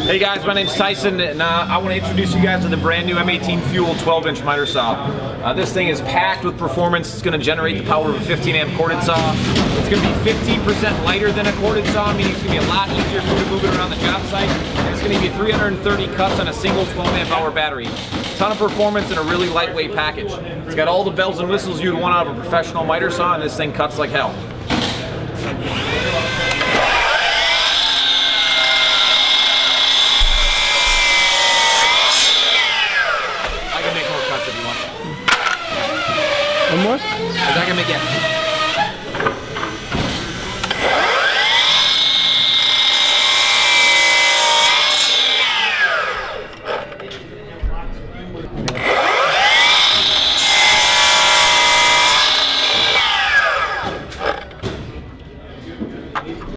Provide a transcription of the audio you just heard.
Hey guys, my name's Tyson, and I want to introduce you guys to the brand new M18 Fuel 12-inch miter saw. This thing is packed with performance. It's going to generate the power of a 15-amp corded saw. It's going to be 50% lighter than a corded saw, meaning it's going to be a lot easier for you to move it around the job site. And it's going to give you 330 cuts on a single 12-amp-hour battery. A ton of performance in a really lightweight package. It's got all the bells and whistles you'd want out of a professional miter saw, and this thing cuts like hell.